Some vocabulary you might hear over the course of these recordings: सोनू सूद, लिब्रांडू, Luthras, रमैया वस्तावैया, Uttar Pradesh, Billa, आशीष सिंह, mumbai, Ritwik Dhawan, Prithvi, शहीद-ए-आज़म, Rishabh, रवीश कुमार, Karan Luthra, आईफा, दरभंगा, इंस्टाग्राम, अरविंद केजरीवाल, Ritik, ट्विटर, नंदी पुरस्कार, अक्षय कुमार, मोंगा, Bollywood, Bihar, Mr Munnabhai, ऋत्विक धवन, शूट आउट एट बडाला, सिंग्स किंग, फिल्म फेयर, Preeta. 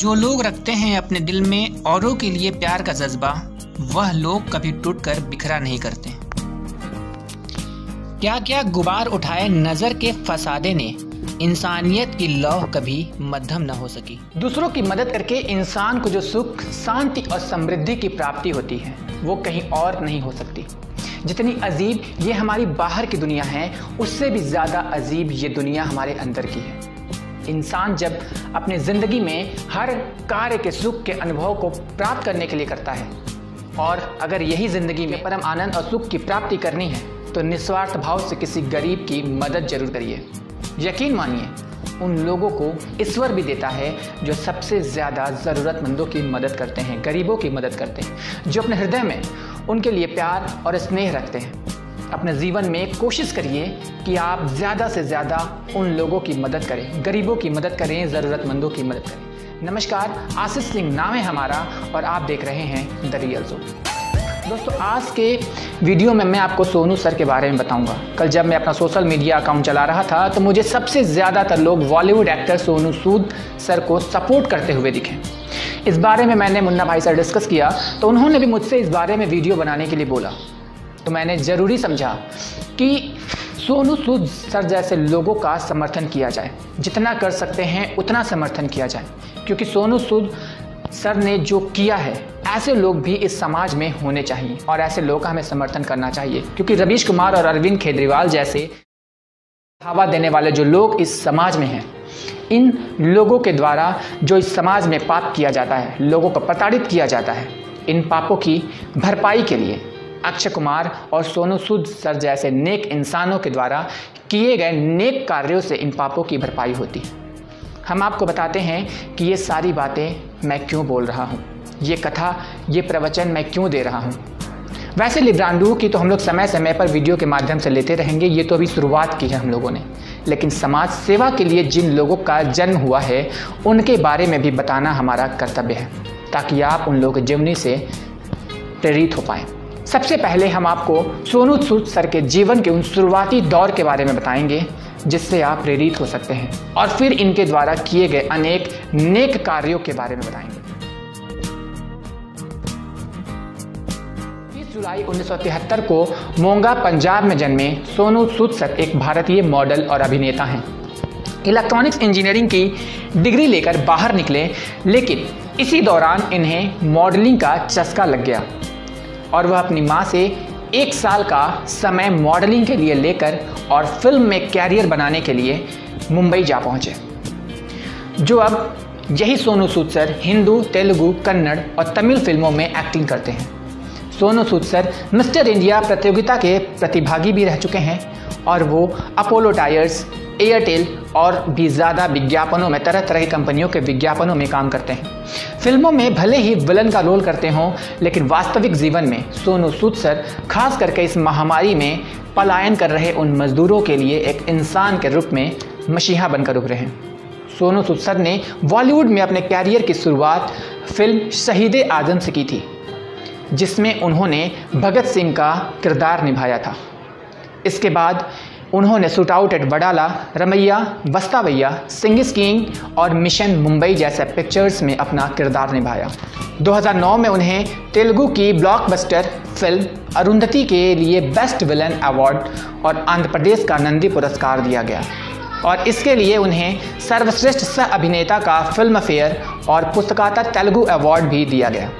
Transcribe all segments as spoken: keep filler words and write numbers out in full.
जो लोग रखते हैं अपने दिल में औरों के लिए प्यार का जज्बा, वह लोग कभी टूटकर बिखरा नहीं करते। क्या क्या गुबार उठाए नजर के फसादे ने, इंसानियत की लौह कभी मध्यम न हो सकी। दूसरों की मदद करके इंसान को जो सुख, शांति और समृद्धि की प्राप्ति होती है, वो कहीं और नहीं हो सकती। जितनी अजीब ये हमारी बाहर की दुनिया है, उससे भी ज़्यादा अजीब ये दुनिया हमारे अंदर की है। इंसान जब अपने ज़िंदगी में हर कार्य के सुख के अनुभव को प्राप्त करने के लिए करता है, और अगर यही ज़िंदगी में परम आनंद और सुख की प्राप्ति करनी है, तो निस्वार्थ भाव से किसी गरीब की मदद जरूर करिए। यकीन मानिए, उन लोगों को ईश्वर भी देता है जो सबसे ज़्यादा ज़रूरतमंदों की मदद करते हैं, गरीबों की मदद करते हैं, जो अपने हृदय में उनके लिए प्यार और स्नेह रखते हैं। अपने जीवन में कोशिश करिए कि आप ज़्यादा से ज़्यादा उन लोगों की मदद करें, गरीबों की मदद करें, ज़रूरतमंदों की मदद करें। नमस्कार, आशीष सिंह नाम है हमारा और आप देख रहे हैं द रियल शो। दोस्तों, आज के वीडियो में मैं आपको सोनू सर के बारे में बताऊंगा। कल जब मैं अपना सोशल मीडिया अकाउंट चला रहा था, तो मुझे सबसे ज़्यादातर लोग Bollywood actor सोनू सूद sir को सपोर्ट करते हुए दिखे। इस बारे में मैंने मुन्ना भाई से डिस्कस किया, तो उन्होंने भी मुझसे इस बारे में वीडियो बनाने के लिए बोला। तो मैंने ज़रूरी समझा कि सोनू सूद सर जैसे लोगों का समर्थन किया जाए, जितना कर सकते हैं उतना समर्थन किया जाए, क्योंकि सोनू सूद सर ने जो किया है, ऐसे लोग भी इस समाज में होने चाहिए और ऐसे लोगों का हमें समर्थन करना चाहिए। क्योंकि रवीश कुमार और अरविंद केजरीवाल जैसे हवा देने वाले जो लोग इस समाज में हैं, इन लोगों के द्वारा जो इस समाज में पाप किया जाता है, लोगों को प्रताड़ित किया जाता है, इन पापों की भरपाई के लिए अक्षय कुमार और सोनू सूद सर जैसे नेक इंसानों के द्वारा किए गए नेक कार्यों से इन पापों की भरपाई होती है। हम आपको बताते हैं कि ये सारी बातें मैं क्यों बोल रहा हूँ, ये कथा, ये प्रवचन मैं क्यों दे रहा हूँ। वैसे लिब्रांडू की तो हम लोग समय समय पर वीडियो के माध्यम से लेते रहेंगे, ये तो अभी शुरुआत की है हम लोगों ने, लेकिन समाज सेवा के लिए जिन लोगों का जन्म हुआ है, उनके बारे में भी बताना हमारा कर्तव्य है, ताकि आप उन लोगों के जीवनी से प्रेरित हो पाएँ। सबसे पहले हम आपको सोनू सूद सर के जीवन के उन शुरुआती दौर के बारे में बताएंगे, जिससे आप प्रेरित हो सकते हैं, और फिर इनके द्वारा किए गए अनेक नेक कार्यों के बारे में बताएंगे। बीस जुलाई उन्नीस सौ तिहत्तर को मोंगा पंजाब में जन्मे सोनू सूद सर एक भारतीय मॉडल और अभिनेता हैं। इलेक्ट्रॉनिक्स इंजीनियरिंग की डिग्री लेकर बाहर निकले, लेकिन इसी दौरान इन्हें मॉडलिंग का चस्का लग गया और वह अपनी माँ से एक साल का समय मॉडलिंग के लिए लेकर और फिल्म में कैरियर बनाने के लिए मुंबई जा पहुँचे। जो अब यही सोनू सूद सर हिंदू, तेलुगु, कन्नड़ और तमिल फिल्मों में एक्टिंग करते हैं। सोनू सूद sir mister India प्रतियोगिता के प्रतिभागी भी रह चुके हैं और वो अपोलो टायर्स, एयरटेल और भी ज़्यादा विज्ञापनों में, तरह तरह की कंपनियों के विज्ञापनों में काम करते हैं। फिल्मों में भले ही विलन का रोल करते हों, लेकिन वास्तविक जीवन में सोनू सूद सर खास करके इस महामारी में पलायन कर रहे उन मजदूरों के लिए एक इंसान के रूप में मसीहा बनकर उभरे हैं। सोनू सूद सर ने बॉलीवुड में अपने कैरियर की शुरुआत फिल्म शहीद-ए-आज़म से की थी, जिसमें उन्होंने भगत सिंह का किरदार निभाया था। इसके बाद उन्होंने शूट आउट एट बडाला, रमैया वस्तावैया, सिंग्स किंग और मिशन मुंबई जैसे पिक्चर्स में अपना किरदार निभाया। दो हज़ार नौ में उन्हें तेलुगु की ब्लॉकबस्टर फिल्म अरुंधति के लिए बेस्ट विलन अवार्ड और आंध्र प्रदेश का नंदी पुरस्कार दिया गया, और इसके लिए उन्हें सर्वश्रेष्ठ सह अभिनेता का फिल्म फेयर और पुस्तकाता तेलुगु अवार्ड भी दिया गया।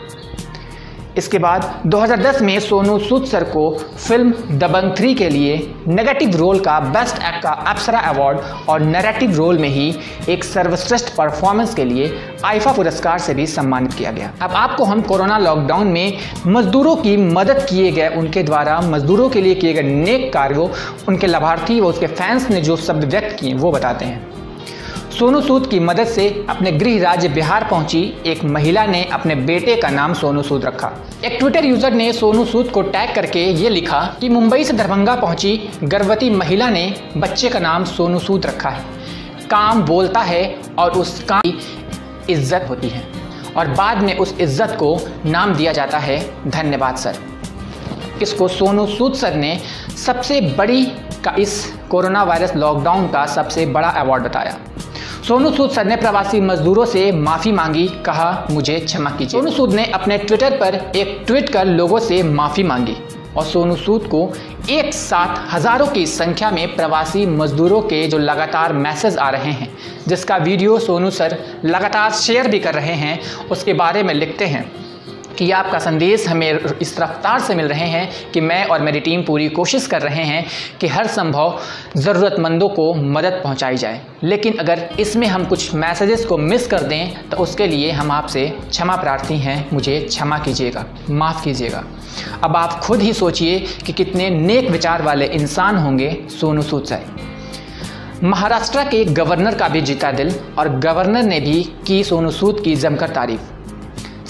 इसके बाद दो हज़ार दस में सोनू सूद सर को फिल्म दबंग थ्री के लिए नेगेटिव रोल का बेस्ट एक्ट का अप्सरा अवार्ड और नैरेटिव रोल में ही एक सर्वश्रेष्ठ परफॉर्मेंस के लिए आईफा पुरस्कार से भी सम्मानित किया गया। अब आपको हम कोरोना लॉकडाउन में मजदूरों की मदद किए गए, उनके द्वारा मजदूरों के लिए किए गए नेक कार्यों, उनके लाभार्थी व उसके फैंस ने जो शब्द व्यक्त किए, वो बताते हैं। सोनू सूद की मदद से अपने गृह राज्य बिहार पहुंची एक महिला ने अपने बेटे का नाम सोनू सूद रखा। एक ट्विटर यूजर ने सोनू सूद को टैग करके ये लिखा कि मुंबई से दरभंगा पहुंची गर्भवती महिला ने बच्चे का नाम सोनू सूद रखा है। काम बोलता है और उस काम की इज्जत होती है, और बाद में उस इज्जत को नाम दिया जाता है धन्यवाद सर। इसको सोनू सूद सर ने सबसे बड़ी का इस कोरोना वायरस लॉकडाउन का सबसे बड़ा अवार्ड बताया। सोनू सूद सर ने प्रवासी मजदूरों से माफी मांगी, कहा मुझे क्षमा कीजिए। सोनू सूद ने अपने ट्विटर पर एक ट्वीट कर लोगों से माफी मांगी और सोनू सूद को एक साथ हजारों की संख्या में प्रवासी मजदूरों के जो लगातार मैसेज आ रहे हैं, जिसका वीडियो सोनू सर लगातार शेयर भी कर रहे हैं, उसके बारे में लिखते हैं कि आपका संदेश हमें इस रफ्तार से मिल रहे हैं कि मैं और मेरी टीम पूरी कोशिश कर रहे हैं कि हर संभव ज़रूरतमंदों को मदद पहुंचाई जाए, लेकिन अगर इसमें हम कुछ मैसेजेस को मिस कर दें तो उसके लिए हम आपसे क्षमा प्रार्थी हैं, मुझे क्षमा कीजिएगा, माफ़ कीजिएगा। अब आप खुद ही सोचिए कि कितने नेक विचार वाले इंसान होंगे सोनू सूद साहब। महाराष्ट्र के गवर्नर का भी जीता दिल और गवर्नर ने भी की सोनू सूद की जमकर तारीफ।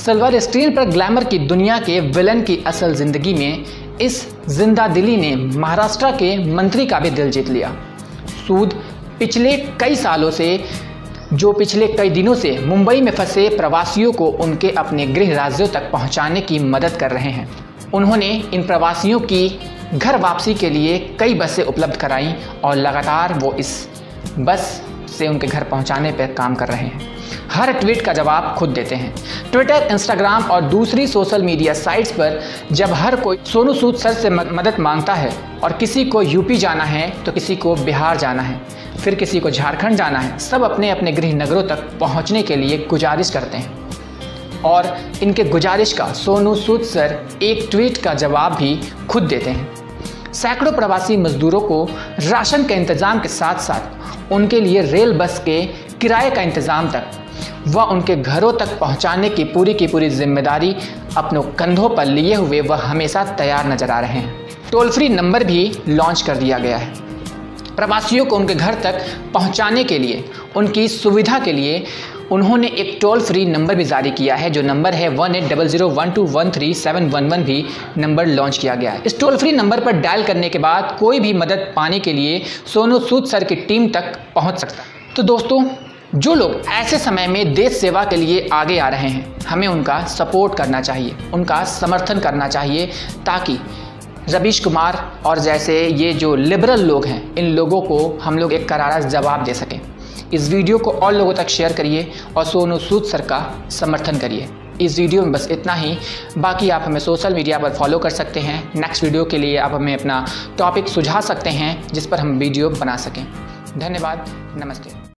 सिल्वर स्क्रीन पर ग्लैमर की दुनिया के विलन की असल जिंदगी में इस जिंदा दिली ने महाराष्ट्र के मंत्री का भी दिल जीत लिया। सूद पिछले कई सालों से जो पिछले कई दिनों से मुंबई में फंसे प्रवासियों को उनके अपने गृह राज्यों तक पहुंचाने की मदद कर रहे हैं। उन्होंने इन प्रवासियों की घर वापसी के लिए कई बसें उपलब्ध कराईं और लगातार वो इस बस से उनके घर पहुंचाने पर काम कर रहे हैं। हर ट्वीट का जवाब खुद देते हैं। ट्विटर, इंस्टाग्राम और दूसरी सोशल मीडिया साइट्स पर जब हर कोई सोनू सूद सर से मदद मांगता है और किसी को यूपी जाना है तो किसी को बिहार जाना है, फिर किसी को झारखंड जाना है, सब अपने अपने गृह नगरों तक पहुंचने के लिए गुजारिश करते हैं और इनके गुजारिश का सोनू सूद सर एक ट्वीट का जवाब भी खुद देते हैं। सैकड़ों प्रवासी मजदूरों को राशन के इंतज़ाम के साथ साथ उनके लिए रेल बस के किराए का इंतज़ाम तक वह उनके घरों तक पहुंचाने की पूरी की पूरी जिम्मेदारी अपनों कंधों पर लिए हुए वह हमेशा तैयार नजर आ रहे हैं। टोल फ्री नंबर भी लॉन्च कर दिया गया है। प्रवासियों को उनके घर तक पहुंचाने के लिए, उनकी सुविधा के लिए उन्होंने एक टोल फ्री नंबर भी जारी किया है, जो नंबर है one eight double zero one two one three seven one one भी नंबर लॉन्च किया गया है। इस टोल फ्री नंबर पर डायल करने के बाद कोई भी मदद पाने के लिए सोनू सूद सर की टीम तक पहुँच सकता। तो दोस्तों, जो लोग ऐसे समय में देश सेवा के लिए आगे आ रहे हैं, हमें उनका सपोर्ट करना चाहिए, उनका समर्थन करना चाहिए, ताकि रवीश कुमार और जैसे ये जो लिबरल लोग हैं, इन लोगों को हम लोग एक करारा जवाब दे सकें। इस वीडियो को और लोगों तक शेयर करिए और सोनू सूद सर का समर्थन करिए। इस वीडियो में बस इतना ही, बाकी आप हमें सोशल मीडिया पर फॉलो कर सकते हैं। नेक्स्ट वीडियो के लिए आप हमें अपना टॉपिक सुझा सकते हैं जिस पर हम वीडियो बना सकें। धन्यवाद, नमस्ते।